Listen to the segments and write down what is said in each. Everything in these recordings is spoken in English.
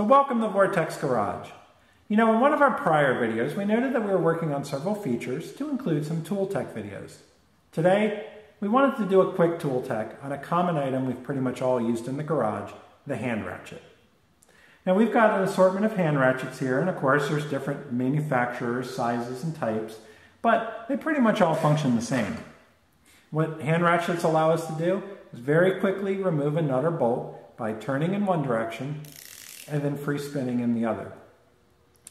So welcome to Vortex Garage. You know, in one of our prior videos, we noted that we were working on several features to include some tool tech videos. Today, we wanted to do a quick tool tech on a common item we've pretty much all used in the garage, the hand ratchet. Now we've got an assortment of hand ratchets here, and of course there's different manufacturers, sizes, and types, but they pretty much all function the same. What hand ratchets allow us to do is very quickly remove a nut or bolt by turning in one direction and then free spinning in the other.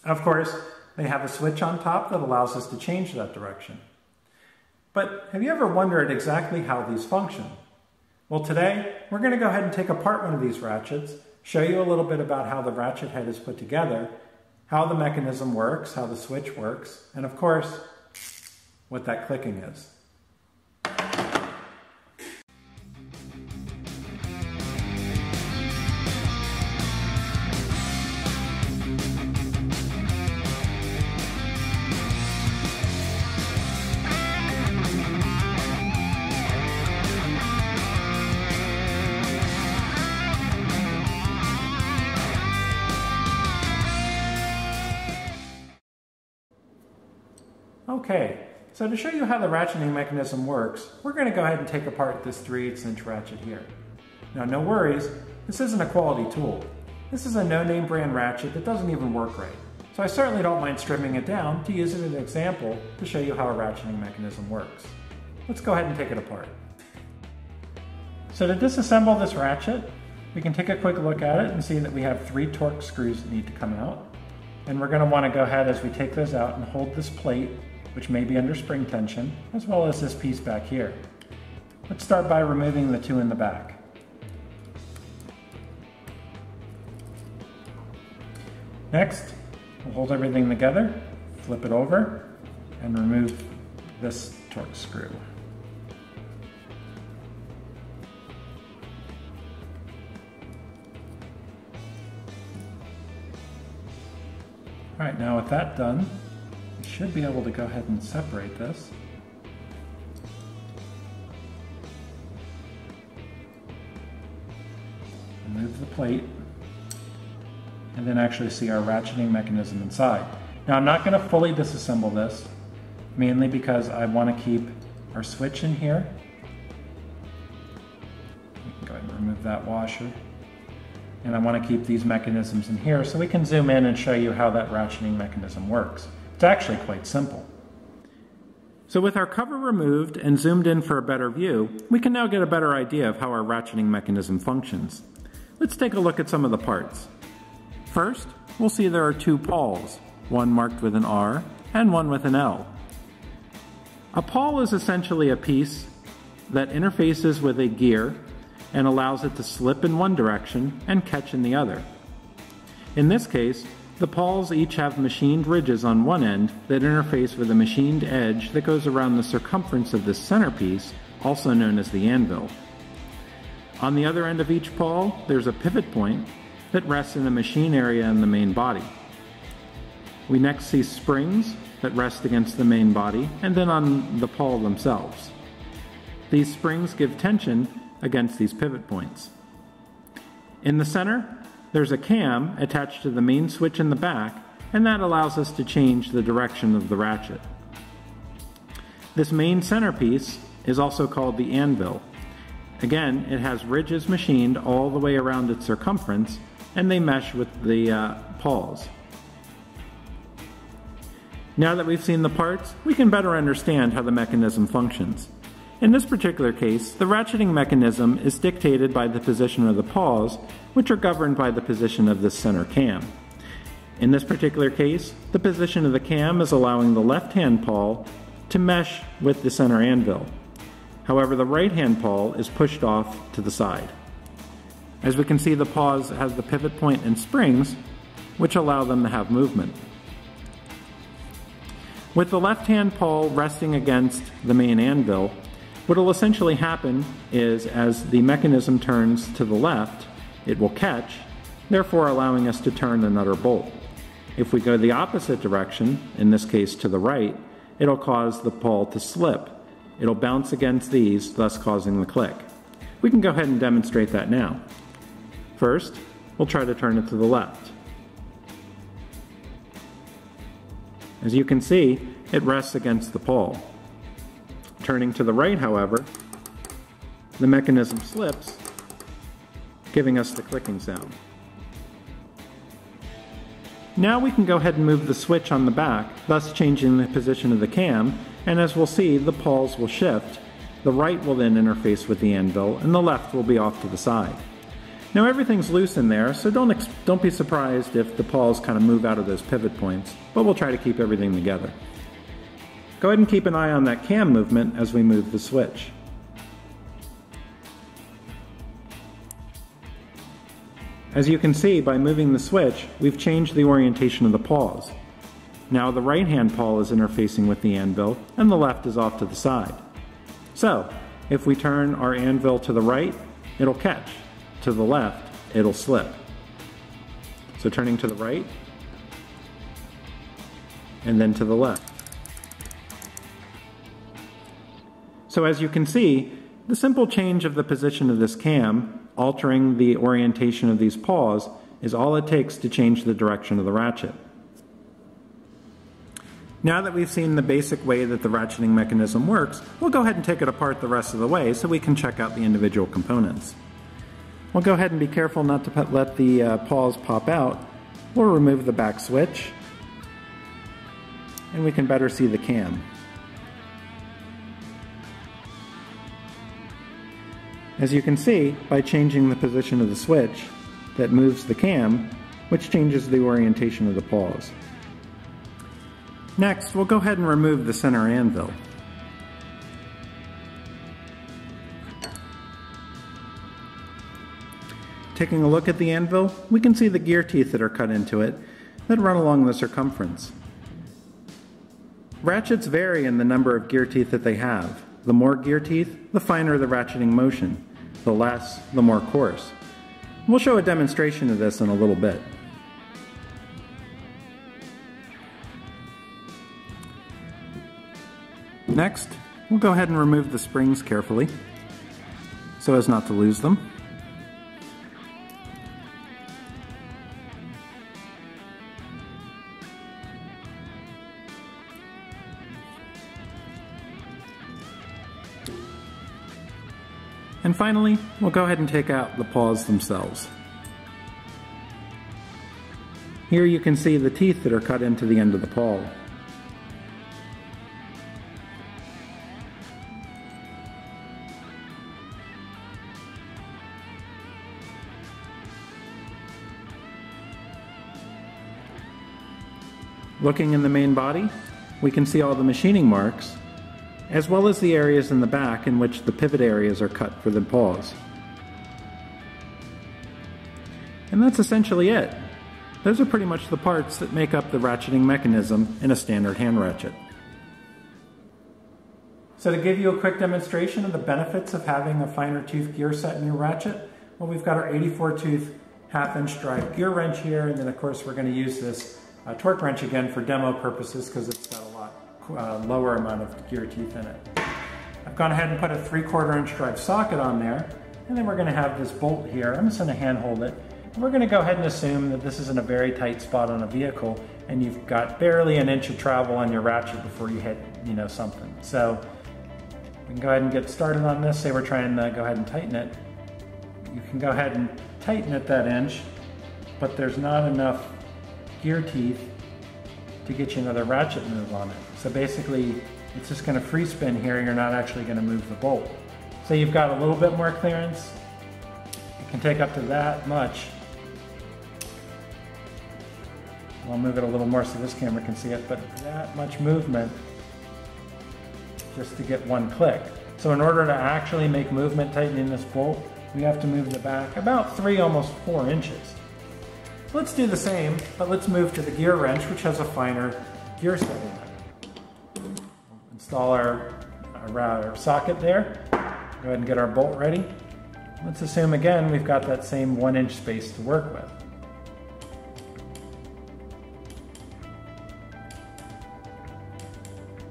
Of course, they have a switch on top that allows us to change that direction. But have you ever wondered exactly how these function? Well, today we're going to go ahead and take apart one of these ratchets, show you a little bit about how the ratchet head is put together, how the mechanism works, how the switch works, and of course, what that clicking is. Okay, so to show you how the ratcheting mechanism works, we're going to go ahead and take apart this 3/8" ratchet here. Now no worries, this isn't a quality tool. This is a no-name brand ratchet that doesn't even work right, so I certainly don't mind stripping it down to use it as an example to show you how a ratcheting mechanism works. Let's go ahead and take it apart. So to disassemble this ratchet, we can take a quick look at it and see that we have 3 Torx screws that need to come out. And we're going to want to go ahead, as we take those out, and hold this plate, which may be under spring tension, as well as this piece back here. Let's start by removing the two in the back. Next, we'll hold everything together, flip it over, and remove this Torx screw. All right, now with that done, should be able to go ahead and separate this. Remove the plate, and then actually see our ratcheting mechanism inside. Now I'm not going to fully disassemble this, mainly because I want to keep our switch in here. We can go ahead and remove that washer. And I want to keep these mechanisms in here so we can zoom in and show you how that ratcheting mechanism works. It's actually quite simple. So with our cover removed and zoomed in for a better view, we can now get a better idea of how our ratcheting mechanism functions. Let's take a look at some of the parts. First, we'll see there are 2 pawls, one marked with an R and one with an L. A pawl is essentially a piece that interfaces with a gear and allows it to slip in one direction and catch in the other. In this case, the pawls each have machined ridges on one end that interface with a machined edge that goes around the circumference of this centerpiece, also known as the anvil. On the other end of each pawl, there's a pivot point that rests in a machine area in the main body. We next see springs that rest against the main body and then on the pawl themselves. These springs give tension against these pivot points. In the center, there's a cam attached to the main switch in the back, and that allows us to change the direction of the ratchet. This main centerpiece is also called the anvil. Again, it has ridges machined all the way around its circumference, and they mesh with the pawls. Now that we've seen the parts, we can better understand how the mechanism functions. In this particular case, the ratcheting mechanism is dictated by the position of the paws, which are governed by the position of the center cam. In this particular case, the position of the cam is allowing the left-hand paw to mesh with the center anvil. However, the right-hand paw is pushed off to the side. As we can see, the paws have the pivot point and springs, which allow them to have movement. With the left-hand paw resting against the main anvil, what will essentially happen is, as the mechanism turns to the left, it will catch, therefore allowing us to turn the nut or bolt. If we go the opposite direction, in this case to the right, it'll cause the pawl to slip. It'll bounce against these, thus causing the click. We can go ahead and demonstrate that now. First, we'll try to turn it to the left. As you can see, it rests against the pole. Turning to the right, however, the mechanism slips, giving us the clicking sound. Now we can go ahead and move the switch on the back, thus changing the position of the cam, and as we'll see, the pawls will shift. The right will then interface with the anvil, and the left will be off to the side. Now everything's loose in there, so don't be surprised if the pawls kind of move out of those pivot points, but we'll try to keep everything together. Go ahead and keep an eye on that cam movement as we move the switch. As you can see, by moving the switch, we've changed the orientation of the pawls. Now the right-hand pawl is interfacing with the anvil, and the left is off to the side. So, if we turn our anvil to the right, it'll catch. To the left, it'll slip. So turning to the right, and then to the left. So as you can see, the simple change of the position of this cam, altering the orientation of these paws, is all it takes to change the direction of the ratchet. Now that we've seen the basic way that the ratcheting mechanism works, we'll go ahead and take it apart the rest of the way so we can check out the individual components. We'll go ahead and be careful not to let the paws pop out. We'll remove the back switch, and we can better see the cam. As you can see, by changing the position of the switch, that moves the cam, which changes the orientation of the paws. Next, we'll go ahead and remove the center anvil. Taking a look at the anvil, we can see the gear teeth that are cut into it that run along the circumference. Ratchets vary in the number of gear teeth that they have. The more gear teeth, the finer the ratcheting motion. The less, the more coarse. We'll show a demonstration of this in a little bit. Next, we'll go ahead and remove the springs carefully so as not to lose them. And finally, we'll go ahead and take out the paws themselves. Here you can see the teeth that are cut into the end of the paw. Looking in the main body, we can see all the machining marks, as well as the areas in the back in which the pivot areas are cut for the paws. And that's essentially it. Those are pretty much the parts that make up the ratcheting mechanism in a standard hand ratchet. So to give you a quick demonstration of the benefits of having a finer tooth gear set in your ratchet, well, we've got our 84 tooth half-inch drive gear wrench here, and then of course we're going to use this torque wrench again for demo purposes because it's got a lot lower amount of gear teeth in it. I've gone ahead and put a 3/4 inch drive socket on there, and then we're going to have this bolt here. I'm just going to hand hold it, and we're going to go ahead and assume that this isn't a very tight spot on a vehicle and you've got barely an inch of travel on your ratchet before you hit, you know, something. So we can go ahead and get started on this. Say we're trying to go ahead and tighten it. You can go ahead and tighten it that inch, but there's not enough gear teeth to get you another ratchet move on it. So basically, it's just going to free spin here. You're not actually going to move the bolt. So you've got a little bit more clearance. It can take up to that much. I'll move it a little more so this camera can see it, but that much movement just to get one click. So in order to actually make movement tightening this bolt, we have to move the back about 3, almost 4 inches. Let's do the same, but let's move to the gear wrench, which has a finer gear set in it. Install our socket there. Go ahead and get our bolt ready. Let's assume again we've got that same 1 inch space to work with.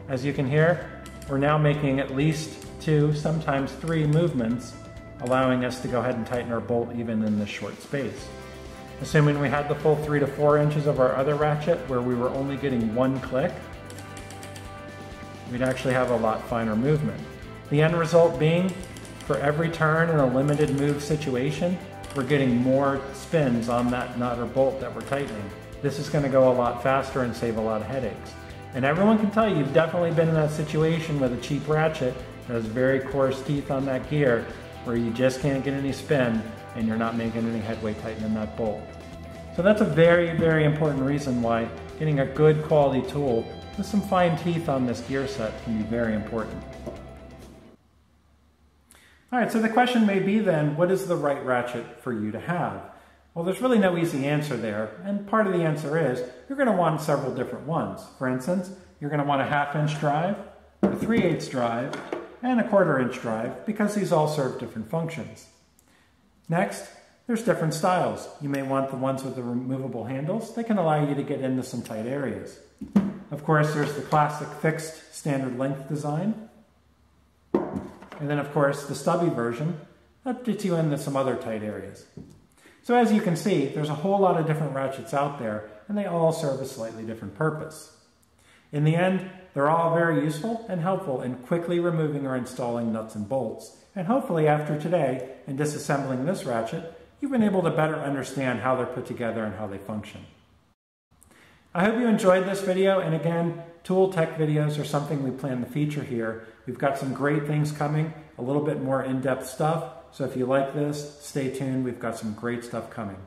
As you can hear, we're now making at least 2, sometimes 3 movements, allowing us to go ahead and tighten our bolt even in this short space. Assuming we had the full 3 to 4 inches of our other ratchet where we were only getting one click, we'd actually have a lot finer movement. The end result being, for every turn in a limited move situation, we're getting more spins on that nut or bolt that we're tightening. This is going to go a lot faster and save a lot of headaches. And everyone can tell you, you've definitely been in that situation with a cheap ratchet that has very coarse teeth on that gear where you just can't get any spin and you're not making any headway tightening that bolt. So that's a very, very important reason why getting a good quality tool with some fine teeth on this gear set can be very important. All right, so the question may be then, what is the right ratchet for you to have? Well, there's really no easy answer there, and part of the answer is you're going to want several different ones. For instance, you're going to want a 1/2-inch drive, a 3/8 drive, and a 1/4-inch drive because these all serve different functions. Next, there's different styles. You may want the ones with the removable handles. They can allow you to get into some tight areas. Of course, there's the classic fixed standard length design. And then, of course, the stubby version, that gets you into some other tight areas. So as you can see, there's a whole lot of different ratchets out there, and they all serve a slightly different purpose. In the end, they're all very useful and helpful in quickly removing or installing nuts and bolts. And hopefully after today, in disassembling this ratchet, you've been able to better understand how they're put together and how they function. I hope you enjoyed this video, and again, tool tech videos are something we plan to feature here. We've got some great things coming, a little bit more in-depth stuff, so if you like this, stay tuned. We've got some great stuff coming.